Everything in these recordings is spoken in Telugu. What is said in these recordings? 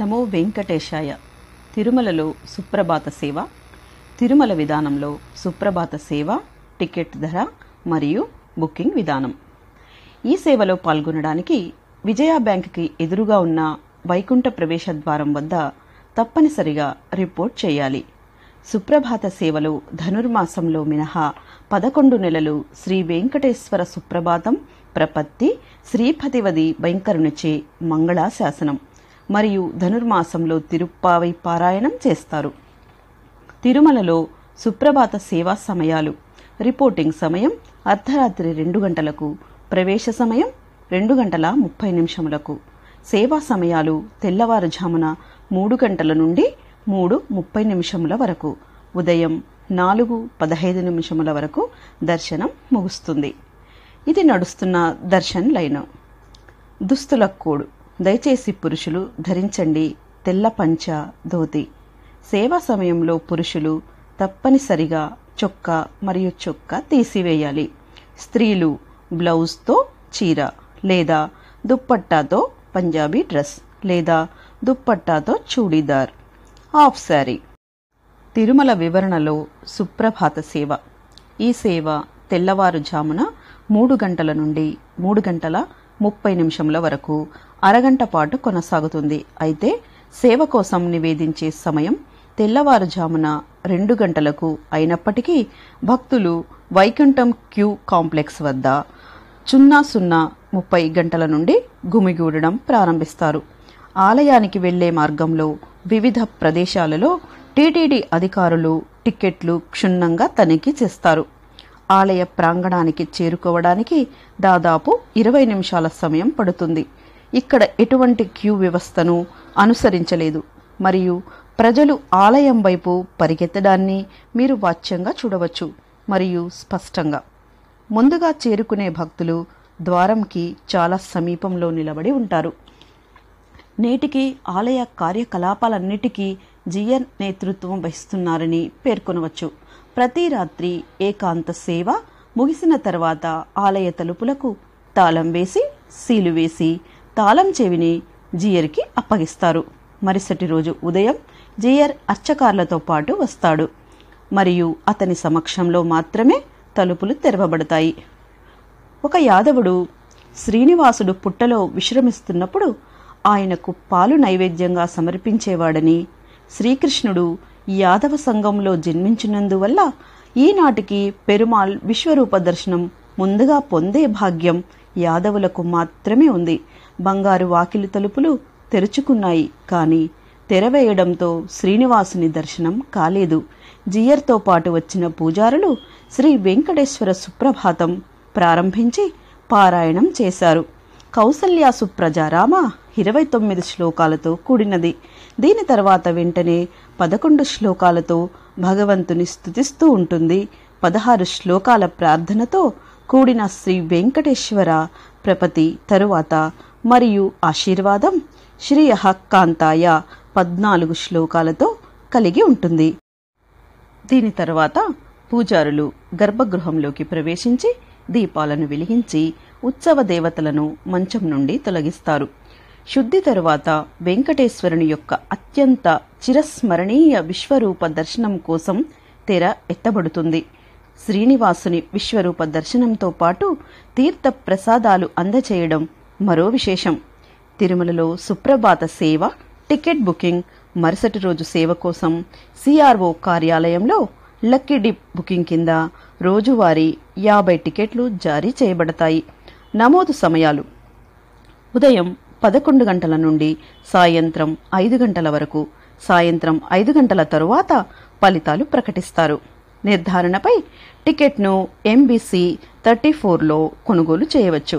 నమో వెంకటేశాయ. తిరుమలలో సుప్రభాత సేవ. తిరుమల విధానంలో సుప్రభాత సేవ టికెట్ ధర మరియు బుకింగ్ విధానం. ఈ సేవలో పాల్గొనడానికి విజయా బ్యాంక్కి ఎదురుగా ఉన్న వైకుంఠ ప్రవేశ ద్వారం వద్ద తప్పనిసరిగా రిపోర్ట్ చేయాలి. సుప్రభాత సేవలో ధనుర్మాసంలో మినహా 11 నెలలు శ్రీ వెంకటేశ్వర సుప్రభాతం ప్రపత్తి శ్రీపతివది భయంకరునిచే మంగళాశాసనం మరియు ధనుర్మాసంలో తిరుప్పావై పారాయణం చేస్తారు. తిరుమలలో సుప్రభాత సేవా సమయాలు: రిపోర్టింగ్ సమయం అర్ధరాత్రి 2 గంటలకు, ప్రవేశ సమయం 2 గంటల 30 నిమిషములకు. సేవా సమయాలు తెల్లవారుజామున 3 గంటల నుండి 3:30 నిమిషముల వరకు, ఉదయం 4:15 నిమిషముల వరకు దర్శనం ముగుస్తుంది. ఇది నడుస్తున్న దర్శన్ లైన్. దుస్తుల కోడ్: దయచేసి పురుషులు ధరించండి తెల్ల పంచ ధోతి. సేవా సమయంలో పురుషులు తప్పనిసరిగా చొక్కా మరియు చొక్కా తీసివేయాలి. స్త్రీలు బ్లౌజ్తో చీర లేదా దుప్పట్టాతో పంజాబీ డ్రెస్ లేదా దుప్పట్టాతో చూడీదార్, హాఫ్ శారీ. తిరుమల వివరణలో సుప్రభాత సేవ. ఈ సేవ తెల్లవారుజామున 3 గంటల నుండి 3:30 వరకు అరగంట పాటు కొనసాగుతుంది. అయితే సేవ కోసం నివేదించే సమయం తెల్లవారుజామున 2 గంటలకు అయినప్పటికీ భక్తులు వైకుంఠం క్యూ కాంప్లెక్స్ వద్ద 00:30 నుండి గుమిగూడడం ప్రారంభిస్తారు. ఆలయానికి వెళ్లే మార్గంలో వివిధ ప్రదేశాలలో టీటీడీ అధికారులు టిక్కెట్లు క్షుణ్ణంగా తనిఖీ చేస్తారు. ఆలయ ప్రాంగణానికి చేరుకోవడానికి దాదాపు 20 నిమిషాల సమయం పడుతుంది. ఇక్కడ ఎటువంటి క్యూ వ్యవస్థను అనుసరించలేదు మరియు ప్రజలు ఆలయం వైపు పరిగెత్తడాన్ని మీరు వాచ్యంగా చూడవచ్చు మరియు స్పష్టంగా. ముందుగా చేరుకునే భక్తులు ద్వారంకి చాలా సమీపంలో నిలబడి ఉంటారు. నేటికి ఆలయ కార్యకలాపాలన్నిటికీ జీయర్ నేతృత్వం వహిస్తున్నారని పేర్కొనవచ్చు. ప్రతి రాత్రి ఏకాంత సేవ ముగిసిన తర్వాత ఆలయ తలుపులకు తాళం వేసి సీలు వేసి తాళం చెవిని జీయర్కి అప్పగిస్తారు. మరుసటి రోజు ఉదయం జీయర్ అర్చకారులతో పాటు వస్తాడు మరియు అతని సమక్షంలో మాత్రమే తలుపులు తెరవబడతాయి. ఒక యాదవుడు శ్రీనివాసుడు పుట్టలో విశ్రమిస్తున్నప్పుడు ఆయనకు పాలు నైవేద్యంగా సమర్పించేవాడని, శ్రీకృష్ణుడు యాదవ సంఘంలో జన్మించినందువల్ల ఈనాటికి పెరుమాళ్ విశ్వరూప దర్శనం ముందుగా పొందే భాగ్యం యాదవులకు మాత్రమే ఉంది. బంగారు వాకిలి తలుపులు తెరుచుకున్నాయి కానీ తెరవేయడంతో శ్రీనివాసుని దర్శనం కాలేదు. జీయర్తో పాటు వచ్చిన పూజారులు శ్రీ వెంకటేశ్వర సుప్రభాతం ప్రారంభించి పారాయణం చేశారు. కౌసల్యా సుప్రజారామ 29 శ్లోకాలతో కూడినది. దీని తర్వాత వెంటనే 11 శ్లోకాలతో భగవంతుని స్తుతిస్తూ ఉంటుంది. 16 శ్లోకాల ప్రార్థనతో కూడిన శ్రీ వెంకటేశ్వర ప్రపతి తరువాత మరియు ఆశీర్వాదం శ్రీయః కాంతాయ 14 శ్లోకాలతో కలిగి ఉంటుంది. దీని తర్వాత పూజారులు గర్భగృహంలోకి ప్రవేశించి దీపాలను వెలిగించి ఉత్సవ దేవతలను మంచం నుండి తొలగిస్తారు. శుద్ధి తరువాత వెంకటేశ్వరుని యొక్క అత్యంత చిరస్మరణీయ విశ్వరూప దర్శనం కోసం తెర ఎత్తబడుతుంది. శ్రీనివాసుని విశ్వరూప దర్శనంతో పాటు తీర్థ ప్రసాదాలు అందచేయడం మరో విశేషం. తిరుమలలో సుప్రభాత సేవ టికెట్ బుకింగ్ మరుసటి రోజు సేవ కోసం సిఆర్ఓ కార్యాలయంలో లక్కీ డిప్ బుకింగ్ కింద రోజువారీ 50 టికెట్లు జారీ చేయబడతాయి. నమోదు సమయాలు: ఉదయం 11 గంటల నుండి సాయంత్రం 5 గంటల వరకు. సాయంత్రం 5 గంటల తరువాత ఫలితాలు ప్రకటిస్తారు. నిర్ధారణపై టికెట్ను MBC 34లో కొనుగోలు చేయవచ్చు.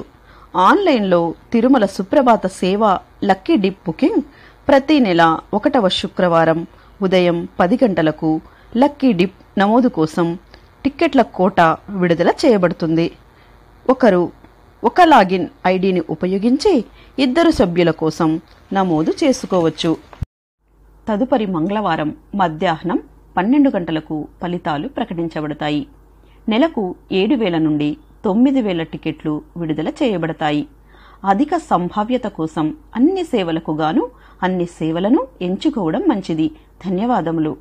ఆన్లైన్లో తిరుమల సుప్రభాత సేవ లక్కీ డిప్ బుకింగ్ ప్రతి నెల 1వ శుక్రవారం ఉదయం 10 గంటలకు లక్కీ డిప్ నమోదు కోసం టిక్కెట్ల కోట విడుదల చేయబడుతుంది. ఒకరు ఒక లాగిన్ ఐడిని ఉపయోగించి 2 సభ్యుల కోసం నమోదు చేసుకోవచ్చు. తదుపరి మంగళవారం మధ్యాహ్నం 12 గంటలకు ఫలితాలు ప్రకటించబడతాయి. నెలకు 7,000 నుండి 9,000 టికెట్లు విడుదల చేయబడతాయి. అధిక సంభావ్యత కోసం అన్ని సేవలకు గాను అన్ని సేవలను ఎంచుకోవడం మంచిది. ధన్యవాదములు.